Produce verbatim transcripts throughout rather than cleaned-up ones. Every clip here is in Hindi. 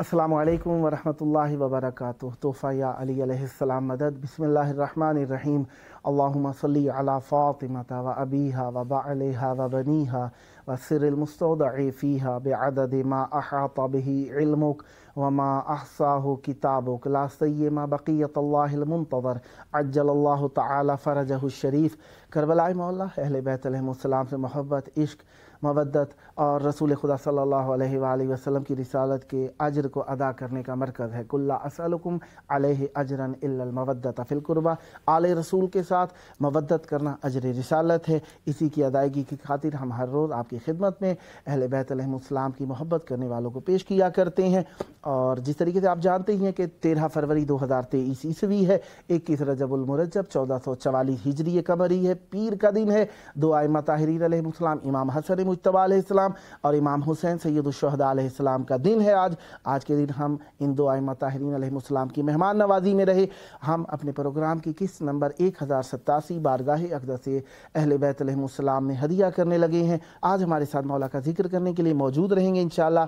अस्सलामुअलैकुम वरहमतुल्लाहि वबरकातुह। तोहफ़ा या अली अलैहिस्सलाम मदद। बिस्मिल्लाहिर्रहमानिर्रहीम। अल्लाहुम्मा सल्ली अला फ़ातिमता व अबीहा व बअलहा व बनीहा व सिर्रिल मुस्तौदअ फ़ीहा बिअददि मा अहाता बिही इल्मुक व मा अहसाहु किताबुक ला सय्यमा बक़ियतुल्लाहिल मुंतज़र अज्जलल्लाहु तआला फ़रजहु शरीफ़। करबलाए मौला अहले बैत अलैहिमुस्सलाम से मोहब्बत, इश्क, मवद्दत और रसूल खुदा सल्लल्लाहु अलैहि वसल्लम की रिसालत के अजर को अदा करने का मरकज़ है। कुल्ला असअलुकुम अलैहि अजरन इल्लल मवद्दत फिल कुर्बा। आले रसूल के साथ मवद्दत करना अजर रिसालत है। इसी की अदायगी की खातिर हम हर रोज़ आपकी खिदमत में अहले बैत अलैहिस्सलाम की मोहब्बत करने वालों को पेश किया करते हैं। और जिस तरीके से आप जानते ही हैं कि तेरह फरवरी दो हज़ार तेईस ईस्वी है, इक्कीस रजबुल मुरज्जब चौदह सौ चवालीस हिजरी कमरी है। पीर का दिन है। दो आइम्मा ताहिरीन अलैहिस्सलाम, इमाम हसन मुज्तबा अलैहिस्सलाम और इमाम हुसैन सैयदुल शुहदा अलैहिस्सलाम का दिन है आज। आज के दिन हम इन दो आइम्मा ताहिरीन अलैहिस्सलाम की मेहमान नवाजी में रहे। हम अपने प्रोग्राम की किस्त नंबर एक हज़ार सतासी बारगाह अक़दस से अहले बैत अलैहिस्सलाम में हदिया करने लगे हैं। आज हमारे साथ मौला का जिक्र करने के लिए मौजूद रहेंगे इंशाल्लाह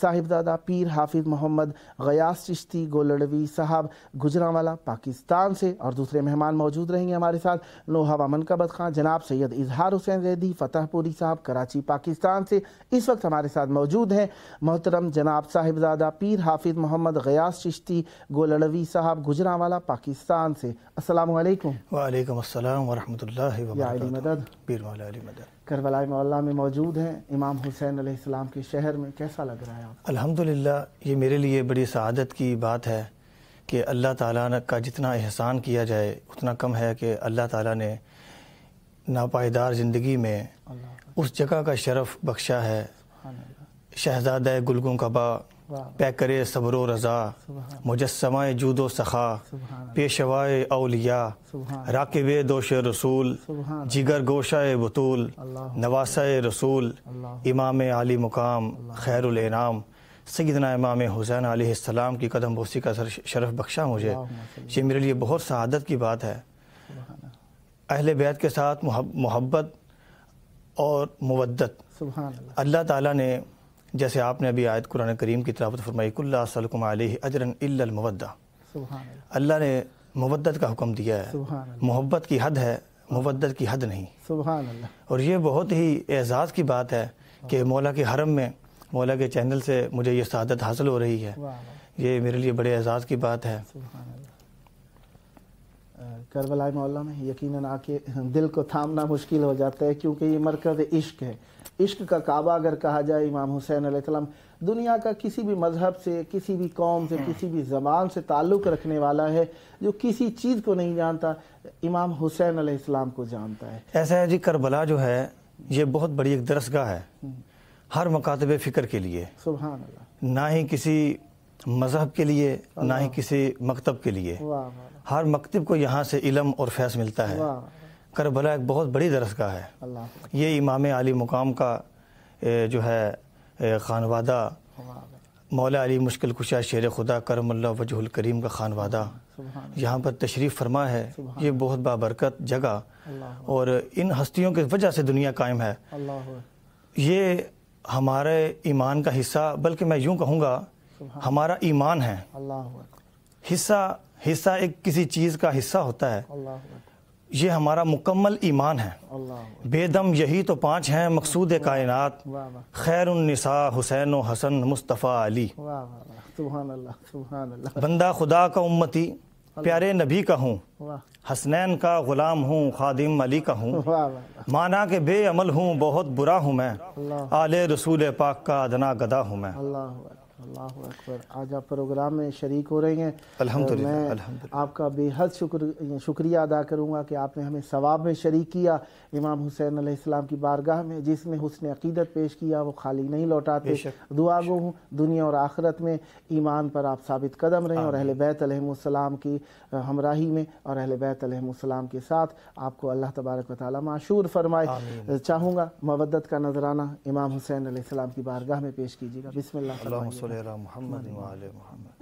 साहिबजादा पीर हाफिज़ मोहम्मद गयास चिश्ती गोलड़वी साहब गुजरांवाला पाकिस्तान से। और दूसरे मेहमान मौजूद रहेंगे हमारे साथ नोहा व मनकबत खां जनाब सैयद इजहार हुसैन जैदी फ़तह पूरी साहब कराची पाकिस्तान से इस वक्त हमारे साथ मौजूद हैं। मोहतरम जनाब साहिबजादा पीर हाफिज़ मोहम्मद गयास चिश्ती गोलड़वी साहब गुजरांवाला पाकिस्तान से। अस्सलामु अलैकुम। वालेकुम अस्सलाम व रहमतुल्लाहि व बरकातुहू। करबलाए मौला में मौजूद हैं, इमाम हुसैन अलैहिस्सलाम के शहर में। कैसा लग रहा है आपको? अल्हम्दुलिल्लाह, ये मेरे लिए बड़ी सआदत की बात है कि अल्लाह ताला का जितना एहसान किया जाए उतना कम है कि अल्लाह ताला ने नापायदार ज़िंदगी में उस जगह का शरफ़ बख्शा है। शहज़ादा गुलगुं कबा पैकरे सब्रो रज़ा, मुजस्समाए जूदो सखा, पेशवाए औलिया, राकिबे दोशे रसूल, जिगर गोशाए बतूल, नवासाए रसूल, इमाम आली मुकाम खैरुल इनाम सैयदना इमाम हुसैन अलैहिस्सलाम की कदम बोसी का शरफ़ बख्शा मुझे। ये मेरे लिए बहुत सआदत की बात है। अहले बैत के साथ मोहब्बत और मवद्दत अल्लाह ताला ने, जैसे आपने अभी आयत कुरान करीम की तिलावत फरमाई, कुल्ला सलकुम अलैहि अजरन इल्लल मवद्दा, अल्लाह ने मवद्दत का हुक्म दिया है। मोहब्बत की हद है, मवद्दत की हद नहीं। सुबहानअल्लाह। और ये बहुत ही एजाज़ की बात है कि मौला के हरम में मौला के चैनल से मुझे ये सआदत हासिल हो रही है। ये मेरे लिए बड़े एजाज़ की बात है। करबलाए मौला में यकीनन आके दिल को थामना मुश्किल हो जाता है, क्योंकि ये मरकज़ इश्क है। इश्क का काबा अगर कहा जाए इमाम हुसैन अलैहिस्सलाम, दुनिया का किसी भी मजहब से, किसी भी कौम से, किसी भी ज़बान से ताल्लुक़ रखने वाला है जो किसी चीज़ को नहीं जानता, इमाम हुसैन अलैहिस्सलाम को जानता है। ऐसा है जी, करबला जो है ये बहुत बड़ी एक दरसगाह है हर मकातबे फ़िक्र के लिए। सुभान अल्लाह। ना ही किसी मजहब के लिए, ना ही किसी मकतब के लिए। हर मकतब को यहाँ से इलम और फैज़ मिलता है। करबला एक बहुत बड़ी दरसगाह है। ये इमाम आली मुकाम का जो है खानवादा, मौला अली मुश्किल कुशा शेर खुदा करमल्ला वजहुल करीम का खानवादा यहाँ पर तशरीफ़ फरमा है। ये बहुत बाबरकत जगह और इन हस्तियों की वजह से दुनिया कायम है। ये हमारे ईमान का हिस्सा, बल्कि मैं यूँ कहूँगा हमारा ईमान है। हिस्सा हिस्सा एक किसी चीज़ का हिस्सा होता है, ये हमारा मुकम्मल ईमान है। बेदम यही तो पाँच हैं मकसूद कायनात, खैरुन्निसा हुसैन व हसन मुस्तफ़ा अली। बंदा खुदा का उम्मती, प्यारे नबी का हूँ, हसनैन का ग़ुलाम हूँ, खादिम अली का हूँ, माना के बेअमल हूँ, बहुत बुरा हूँ मैं, आले रसूल पाक का अदना गदा हूँ मैं। अल्लाह अकबर। आज आप प्रोग्राम में शरीक हो रही हैं, अल्हम्दुलिल्लाह, अल्हम्दुलिल्लाह। आपका बेहद शुक्र शुक्रिया अदा करूँगा कि आपने हमें सवाब में शरीक किया इमाम हुसैन अलैहिस्सलाम की बारगाह में, जिसमें हुस्न अक़ीदत पेश किया, वो खाली नहीं लौटाते। दुआ गो हूँ दुनिया और आखिरत में ईमान पर आप साबित कदम रहें और अहले बैत अलैहिमुस्सलाम की हमराही में और अहले बैत अलैहिमुस्सलाम के साथ आपको अल्लाह तबारक व तआला माशूर फरमाए। चाहूँगा मवद्दत का नजराना इमाम हुसैन अलैहिस्सलाम की बारगाह में पेश कीजिएगा। बिस्मिल्लाह मोहम्मद वाले मोहम्मद।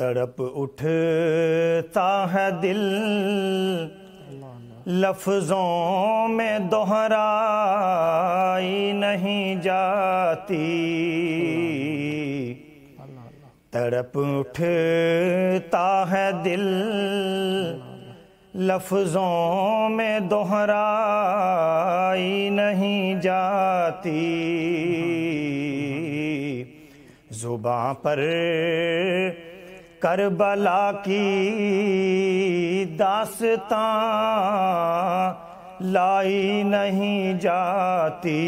तड़प उठता है दिल लफ्जों में दोहराई नहीं जाती, तड़प उठता है दिल लफ्जों में दोहराई नहीं जाती। जुबां पर करबला की दास्तां लाई नहीं जाती,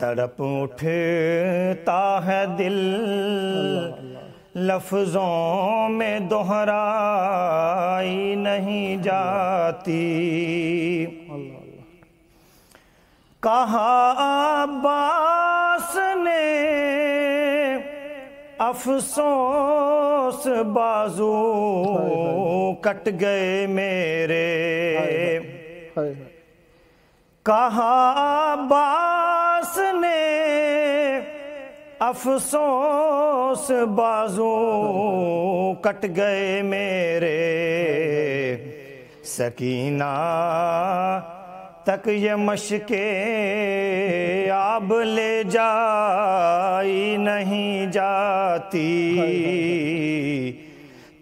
तड़प उठता है दिल लफ्जों में दोहराई नहीं जाती। कहा अब्बास ने अफसोस बाजू कट गए मेरे, कहा अब्बास ने अफसोस बाजू कट गए मेरे। सकीना तक ये मशके आब ले जाई नहीं जाती,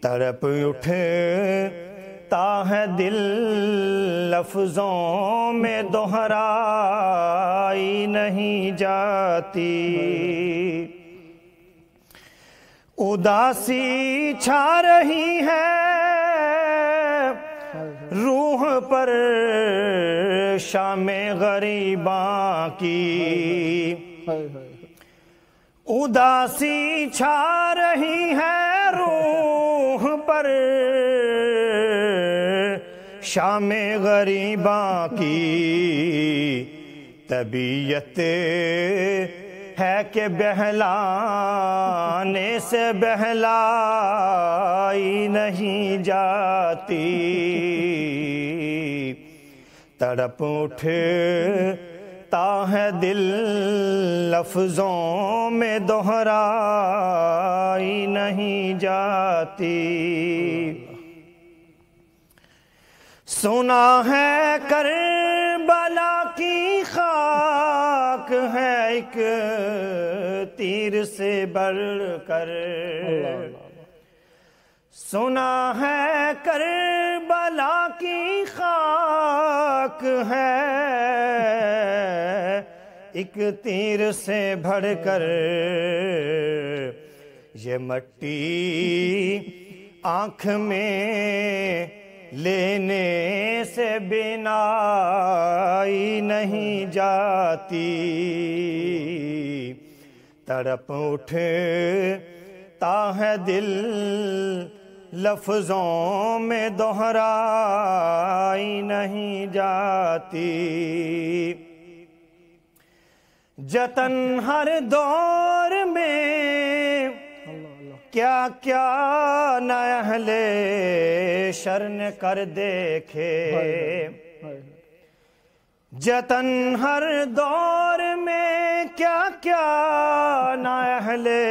तड़प उठता है दिल लफ्जों में दोहराई नहीं जाती। उदासी छा रही है रूह पर शामे गरीबा की, उदासी छा रही है रूह पर शामे गरीबा की। तबीयत है कि बहलाने से बहलाई नहीं जाती, तड़प उठता है दिल लफ्जों में दोहराई नहीं जाती। सुना है करबला की खाक है एक तीर से बढ़कर, सुना है करबला की खाक है एक तीर से बढ़कर। ये मट्टी आँख में लेने से बिनाई नहीं जाती, तड़प उठता है दिल लफ्जों में दोहराई नहीं जाती। जतन हर दौर में क्या क्या न अहले शर ने कर देखे, जतन हर दौर में क्या क्या न अहले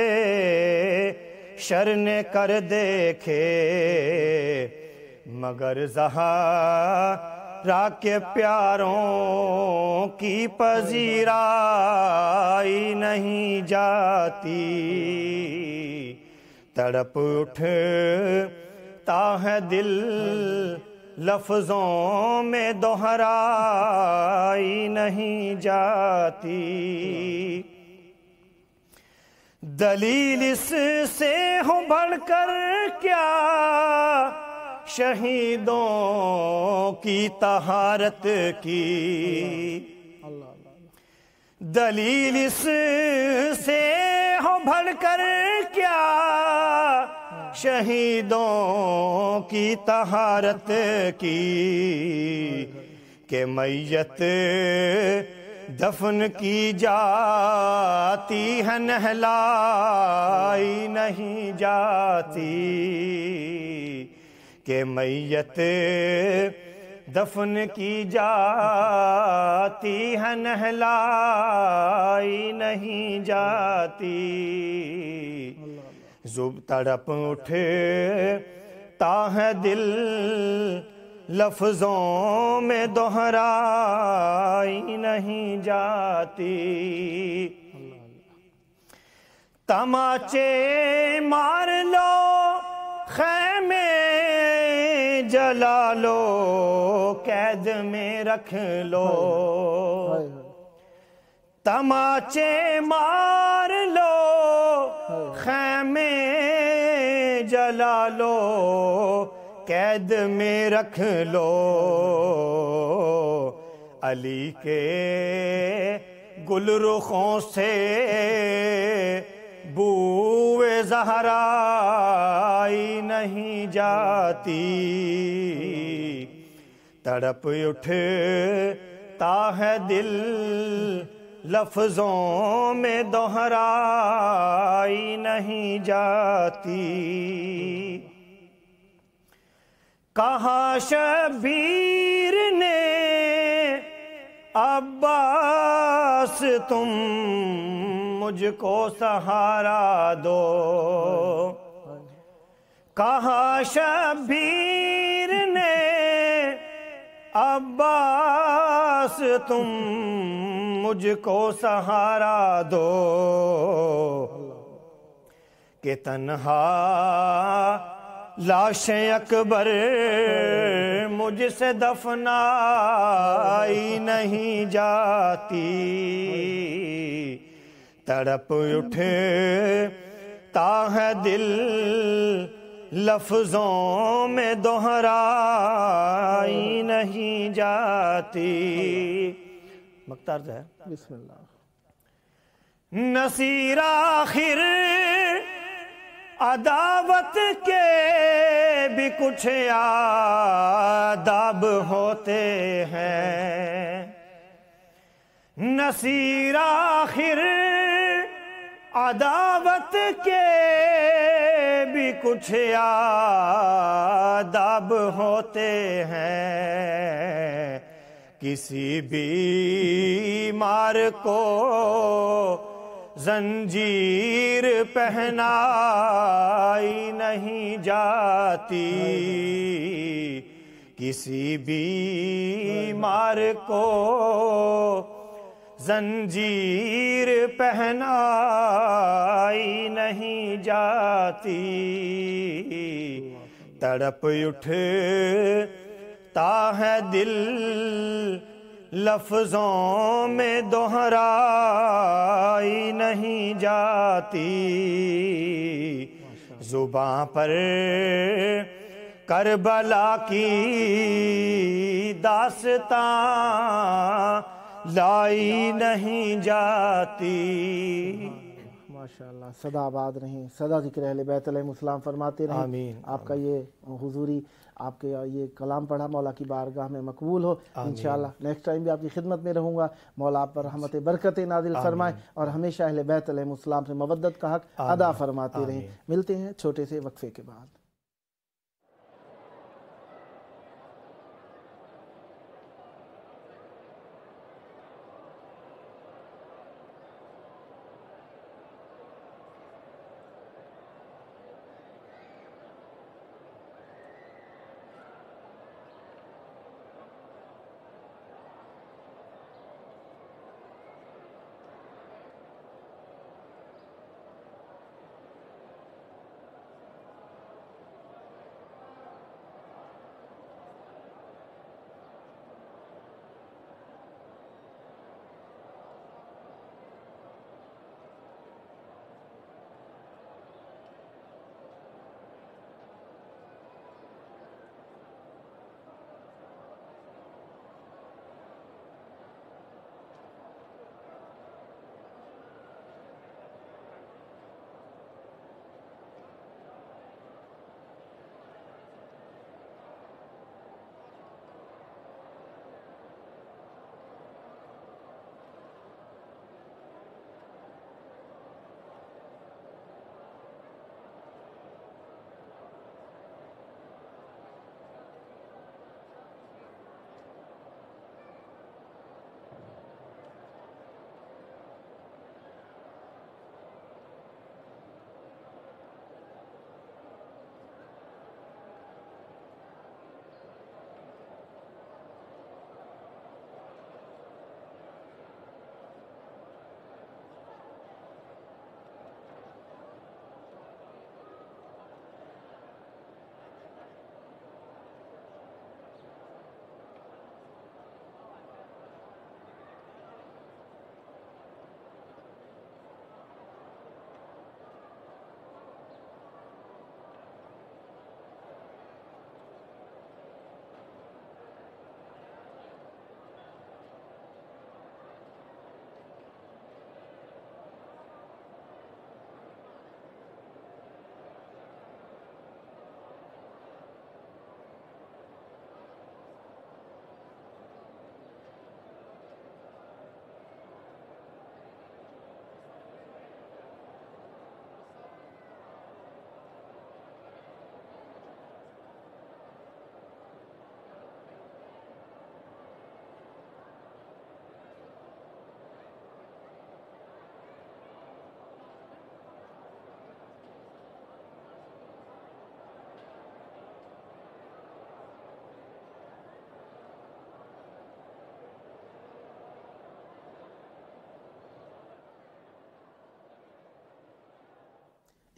शर ने कर देखे। मगर ज़हरा के प्यारों की पजीराई नहीं जाती, तड़प उठता है दिल लफ्जों में दोहराई नहीं जाती। दलील इससे हो बढ़कर क्या शहीदों की तहारत की दलील इससे हो भड़कर क्या शहीदों की तहारत की के मैयत दफन की जाती है नहलाई नहीं जाती के मैयत दफन की जाती है नहलाई नहीं जाती। जुब तड़प उठे ताह दिल लफ्जों में दोहराई नहीं जाती। तमाचे मार लो खैमे जला लो कैद में रख लो तमाचे मार लो खैमे जला लो कैद में रख लो अली के गुलरुखों से बूए ज़हरा आई नहीं जाती। तड़प उठे ताह दिल लफ्जों में दोहराई नहीं जाती। कहा शबीर ने अब्बास तुम मुझको सहारा दो कहा शबीर ने अब्बास तुम मुझको सहारा दो के तन्हा लाशें अकबर मुझसे दफनाई नहीं जाती। तड़प उठे ताह दिल लफ्जों में दोहराई नहीं जाती। मकतार जो है बिस्मिल्लाह नसीर आखिर अदावत के भी कुछ आदाब होते हैं नसीर आखिर अदावत के भी कुछ आदाब होते हैं किसी बीमार को जंजीर पहनाई नहीं जाती किसी बीमार को जंजीर पहनाई नहीं जाती। तड़प उठे ताह दिल लफ्जों में दोहराई नहीं जाती। जुबां पर करबला की दास्तां लाई नहीं जाती। माशाअल्लाह सदा आबाद रहें, सदा जिक्र अहले बैत अलैहिमुस्सलाम फरमाते रहें। आमीन। आपका ये हुजूरी आपके ये कलाम पढ़ा मौला की बारगाह में मकबूल हो इंशाल्लाह। नेक्स्ट टाइम भी आपकी खिदमत में रहूँगा। मौला आप पर रहमत बरकत नाजिल फरमाए और हमेशा अहले बैत अलैहिमुस्सलाम से मवद्दत का हक अदा फरमाते रहें। मिलते हैं छोटे से वक्फे के बाद।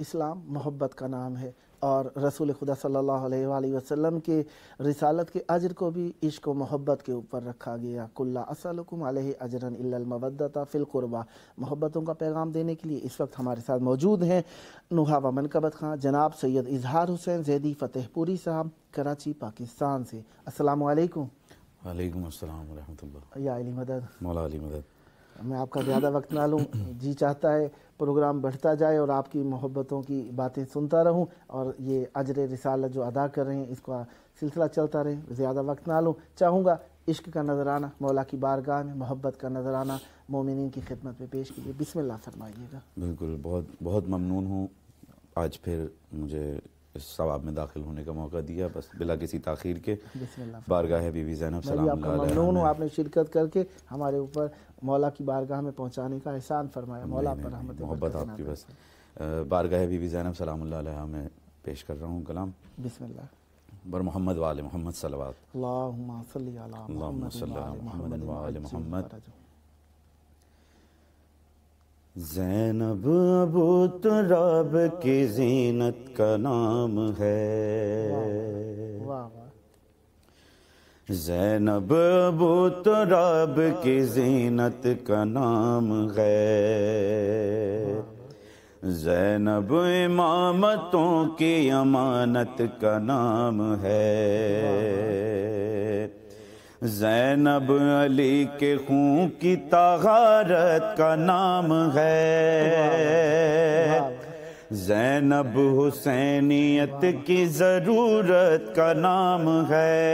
इस्लाम मोहब्बत का नाम है और रसूल खुदा सल्लल्लाहु अलैहि वसल्लम के रिसालत के अजर को भी इश्क व मोहब्बत के ऊपर रखा गया। कुल्ला असलकुम अलैहि अजरन इल्लल मवद्दता फिल कुर्बा। मोहब्बतों का पैगाम देने के लिए इस वक्त हमारे साथ मौजूद हैं नुहा व मनकबत खां जनाब सैयद इजहार हुसैन ज़ैदी फ़तेह पूरी साहब कराची पाकिस्तान से। अस्सलामु अलैकुम। वालेकुम अस्सलाम व रहमतुल्लाह। या अली मदद, मौला अली मदद। मैं आपका ज़्यादा वक्त ना लूँ, जी चाहता है प्रोग्राम बढ़ता जाए और आपकी मोहब्बतों की बातें सुनता रहूँ और ये अजर रिसालत जो अदा कर रहे हैं इसका सिलसिला चलता रहे। ज़्यादा वक्त ना लूँ, चाहूँगा इश्क का नजराना मौला की बारगाह में, मोहब्बत का नजराना मोमिनीन की खिदमत में पेश कीजिए। बिस्मिल्लाह फरमाइएगा। बिल्कुल, बहुत बहुत ममनून हूँ आज फिर मुझे इस सवाब में दाखिल होने का मौका दिया, बस बिला किसी ताखीर के बारगाह बीवी ज़ैनब सलाम अलैहा आपने शिरकत करके हमारे ऊपर मौला की बारगाह में पहुंचाने का एहसान फरमाया। मौला पर रहमत मोहब्बत आपकी। बस बारगाह बीवी ज़ैनब सलाम अलैहा में पेश कर रहा हूँ कलाम। बिस्मिल्लाह। बर मोहम्मद वाले मोहम्मद सल्लल्लाहु अलैहि वसल्लम। ज़ैनब अबू तुराब की ज़ीनत का नाम है। ज़ैनब अबू तुराब की ज़ीनत का नाम है। ज़ैनब इमामतों की अमानत का नाम है। ज़ैनब अली के खून की तहारत का नाम है। ज़ैनब हुसैनियत की ज़रूरत का नाम है।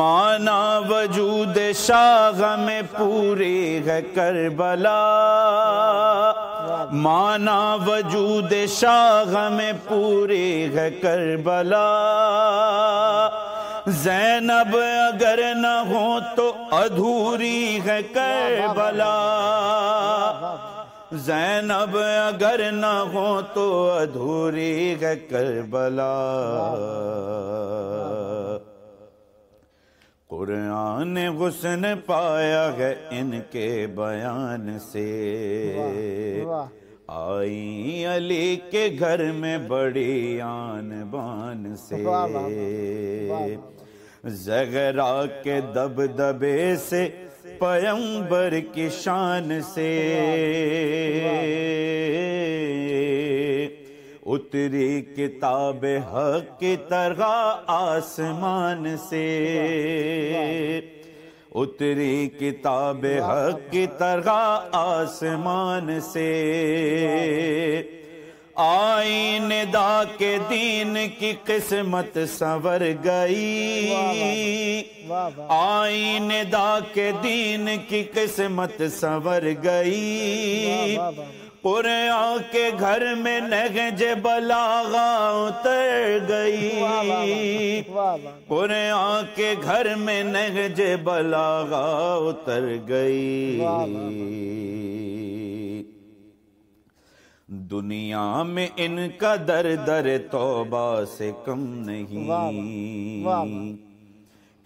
माना वजूद शाह में पूरी है करबला। माना वजूद शाह में पूरी है करबला। ज़ैनब अगर न हो तो अधूरी है करबला। ज़ैनब अगर न हो तो अधूरी है करबला। कुरान हुस्न पाया है इनके बयान से। आई अली के घर में बड़ी आन बान से। ज़हरा के दबदबे से पैगंबर की शान से उतरी किताब हक की तरह आसमान से। उतरी किताब हक की तरह आसमान से। आईन दा के दीन की किस्मत संवर गई। आईन दा के दीन की किस्मत संवर गई। कुरान के घर में नगज बलागा उतर गई। कुरान के घर में नगज बलागा उतर गई। दुनिया में इनका दर दर तौबा से कम नहीं।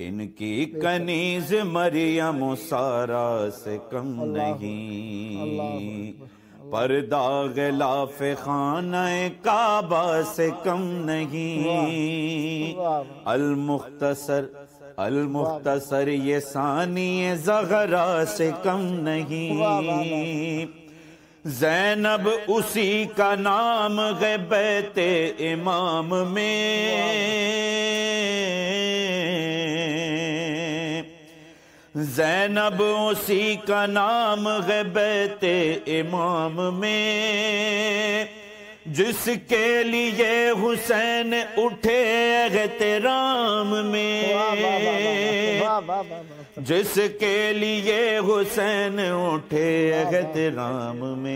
इनकी कनीज मरियम सारा से कम नहीं। पर्दा ग़िलाफ़ ख़ानाए काबा से कम नहीं। अल-मुख्तसर अल-मुख्तसर ये सानिए ज़हरा से कम नहीं। ज़ैनब उसी का नाम है बैते इमाम में। ज़ैनब उसी का नाम है बैत इमाम में। जिसके लिए हुसैन उठे एहतराम में। जिसके लिए हुसैन उठे एहतराम में।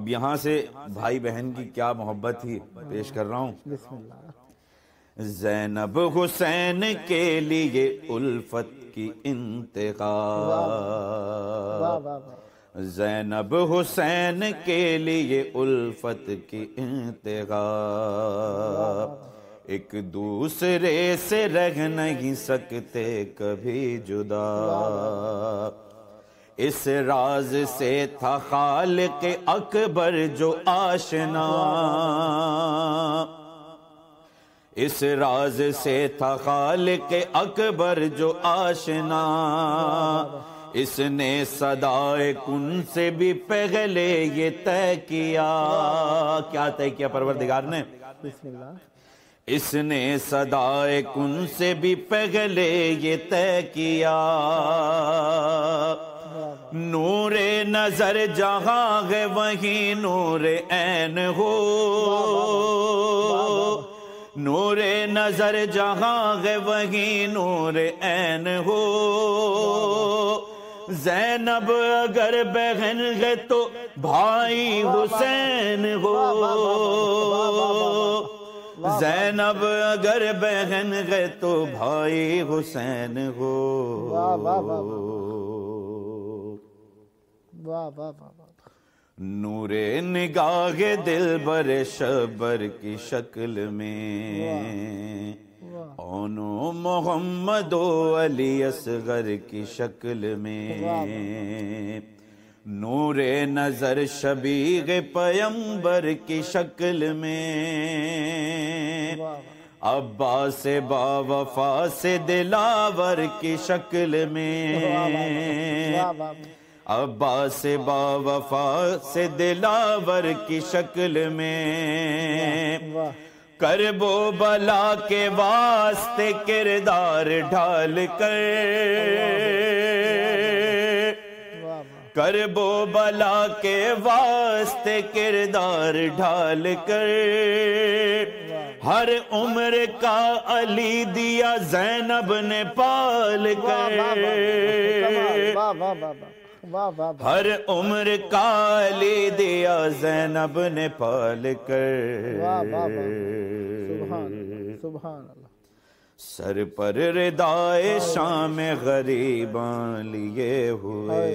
अब यहाँ से भाई बहन की क्या मोहब्बत थी पेश कर रहा हूँ। ज़ैनब हुसैन के लिए उल्फत की इंतहा। ज़ैनब हुसैन के लिए उल्फत की इंतहा। एक दूसरे से रह नहीं सकते कभी जुदा। इस राज से था खालिक अकबर जो आशना, इस राज से था खालिक अकबर जो आशना, इसने सदाए कुन से भी पहले ये तय किया। क्या तय किया परवरदिगार ने? इसने सदाए कुन से भी पहले ये तय किया, नूरे नजर जहां है वहीं नूरे ऐन हो, नूरे नजर जहां है वहीं नूरे ऐन हो, ज़ैनब अगर बहन है तो भाई हुसैन हो, ज़ैनब अगर बहन है तो भाई हुसैन हो। नूरे निगाहे दिल बरे शबर की शक्ल में, ओनो मोहम्मदो अली असगर की शक्ल में, नूरे नजर शबीग पैगंबर की शक्ल में, अब्बास बावफा से दिलावर की शक्ल में, अब्बास बावफा से दिलावर की शक्ल में, करबो बला के वास्ते किरदार ढाल कर, करबो बला के वास्ते किरदार ढाल कर, हर उम्र का अली दिया ज़ैनब ने पाल कर, हर उम्र का अली दिया ज़ैनब ने पाल कर। वाह वाह सुभान सुभान अल्लाह। सर पर रिदाए शाम गरीबां लिए हुए,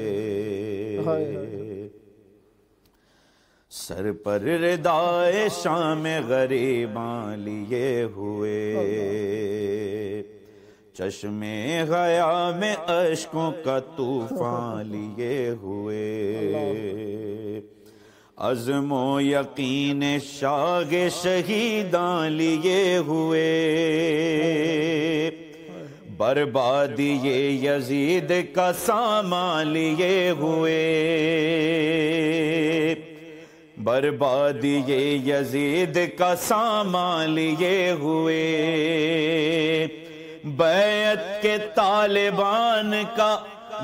सर पर रिदाए शाम गरीबां लिए हुए, चश्मे हया में अश्कों का तूफान लिए हुए, अज़्मो यकीन शाग शहीदां लिए हुए, बर्बादी ये यजीद का सामान लिए हुए, बर्बादी ये यजीद का सामान लिए हुए, बैत के तालिबान का,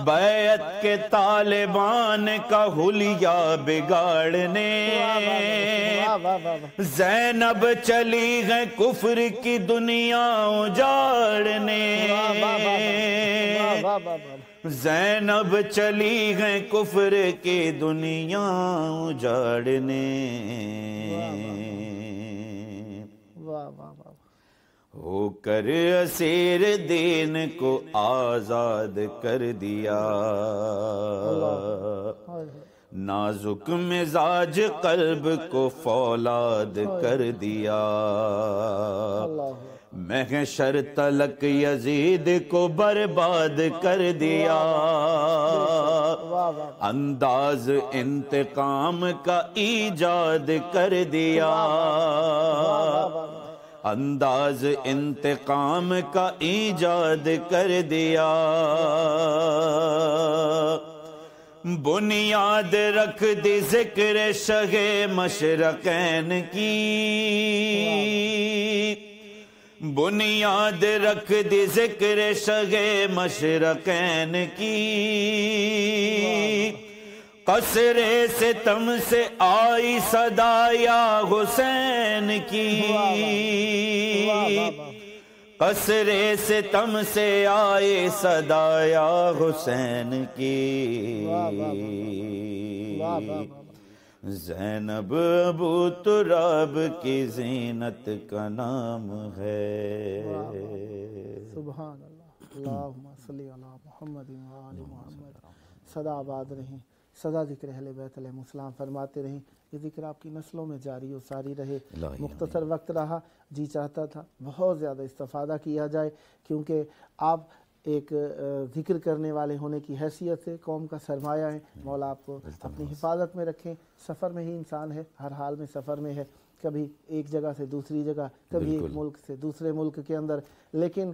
बैत के तालिबान का हुलिया बिगाड़ने, ज़ैनब चली है कुफ्र की दुनिया उजाड़ने, ज़ैनब चली है कुफ्र की दुनिया उजाड़ने। होकर असीर दीन को आजाद कर दिया, नाजुक मिजाज कल्ब को फौलाद कर दिया, महशर तलक यजीद को बर्बाद कर दिया, अंदाज इंतकाम का ईजाद कर दिया, अंदाज इंतकाम का ईजाद कर दिया, बुनियाद रख दी जिक्र शगे मशरकैन की, बुनियाद रख दी जिक्र शगे मशरकैन की, कसरे सितम से आई सदाया हुसैन की, कसरे सितम से आए सदाया हुसैन की, ज़ैनब अबू तुराब की ज़ीनत का नाम है। सुभान अल्लाह। आबाद रही सदा ज़िक्र अहले बैत अलैहिस्सलाम फरमाते रहें, ये ज़िक्र आपकी नस्लों में जारी और सारी रहे। मुख्तसर वक्त रहा, जी चाहता था बहुत ज़्यादा इस्तिफ़ादा किया जाए, क्योंकि आप एक जिक्र करने वाले होने की हैसियत से कौम का सरमाया है। मौला आपको अपनी हिफाजत में रखें। सफ़र में ही इंसान है, हर हाल में सफ़र में है, कभी एक जगह से दूसरी जगह, कभी एक मुल्क से दूसरे मुल्क के अंदर, लेकिन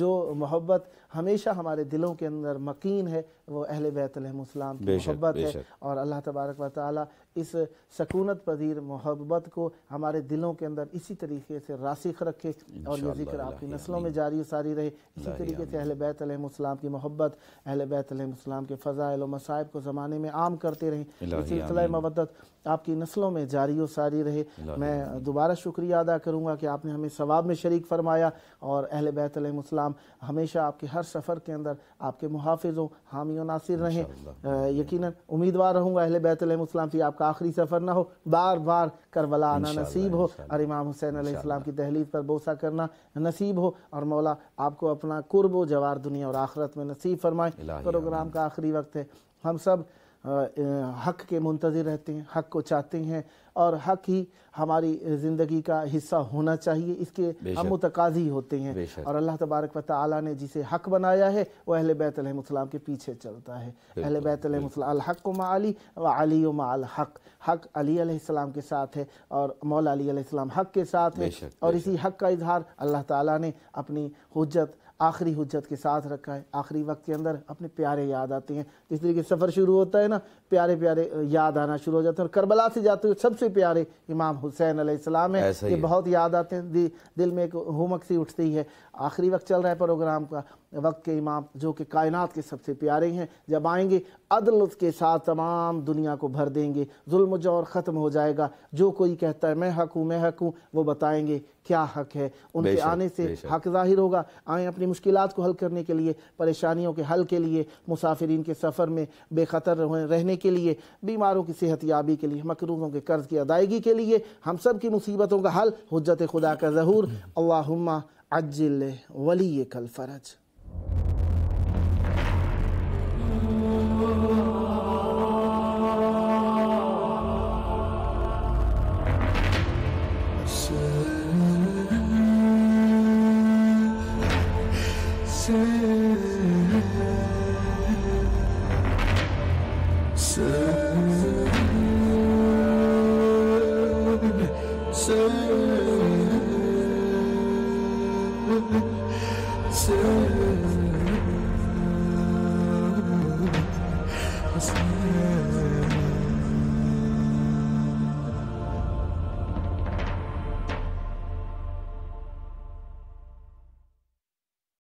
जो मोहब्बत हमेशा हमारे दिलों के अंदर मकीन है वो अहले बैत अलैहिमुस्सलाम की मोहब्बत है। और अल्लाह तबारक व तआला इस सकूनत पजीर मोहब्बत को हमारे दिलों के अंदर इसी तरीके से रासिख रखे और ये जिक्र आपकी नस्लों में जारी सारी रहे। इसी तरीके से अहले बैत अलैहिमुस्सलाम की मोहब्बत, अहले बैत अलैहिमुस्सलाम के फ़ज़ाइल और मसाइब को ज़माने में आम करते रहें। ये सिलसिला मवद्दत आपकी नस्लों में जारी सारी रहे। मैं दोबारा शुक्रिया अदा करूँगा कि आपने हमें सवाब में शरीक फरमाया और अहले बैत अलैहिमुस्सलाम हमेशा आपके हर सफ़र के अंदर आपके मुहाफ़िज़ हों, हामी और नासिर रहें। यकीनन उम्मीदवार रहूँगा अहले बैत अलैहिमुस्सलाम से आपका आखिरी सफ़र ना हो, बार बार करबला आना नसीब हो और इमाम हुसैन अलैहिस्सलाम की दहलीज पर बोसा करना नसीब हो और मौला आपको अपना कुर्ब व जवार दुनिया और आखिरत में नसीब फरमाएँ। प्रोग्राम का आखिरी वक्त है, हम सब हक़ के मुंतज़िर रहते हैं, हक़ को चाहते हैं और हक़ ही हमारी ज़िंदगी का हिस्सा होना चाहिए, इसके हम मुतकाज़ी होते हैं। और अल्लाह तबारक व तआला ने जिसे हक़ बनाया है वो अहले बैत अलैहिमुस्सलाम के पीछे चलता है। अहले बैत अलैहिमुस्सलाम अल हक़ मा अली व अली मा अल हक़, हक़ अली अलैहिस्सलाम के साथ है और मौला अली अलैहिस्सलाम हक़ के साथ है। और इसी हक़ का इजहार अल्लाह ताला ने अपनी हुज्जत, आखिरी हुज्जत के साथ रखा है। आखिरी वक्त के अंदर अपने प्यारे याद आते हैं, जिस तरीके सफ़र शुरू होता है ना, प्यारे प्यारे याद आना शुरू हो जाते हैं। और करबला से जाते हुए सबसे प्यारे इमाम हुसैन अलैहिस्सलाम है, ये बहुत याद आते हैं, दि, दिल में एक हुमक सी उठती है। आखिरी वक्त चल रहा है प्रोग्राम का, वक्त के इमाम जो कि कायनात के सबसे प्यारे हैं, जब आएंगे अदल के साथ तमाम दुनिया को भर देंगे, जुल्म जौर ख़त्म हो जाएगा। जो कोई कहता है मैं हक़ हूँ मैं हक़ हूँ, वो बताएंगे क्या हक़ है। उनके आने से हक़ ज़ाहिर होगा। आएँ अपनी मुश्किलात को हल करने के लिए, परेशानियों के हल के लिए, मुसाफिरीन के सफ़र में बेखतर रहने के लिए, बीमारों की सेहत याबी के लिए, मकरूज़ों के कर्ज़ की अदायगी के लिए, हम सब की मुसीबतों का हल हुज्जत खुदा का ज़हूर। अल्लाहुम्मा अज्जिल वली कल फ़रज। Yeah.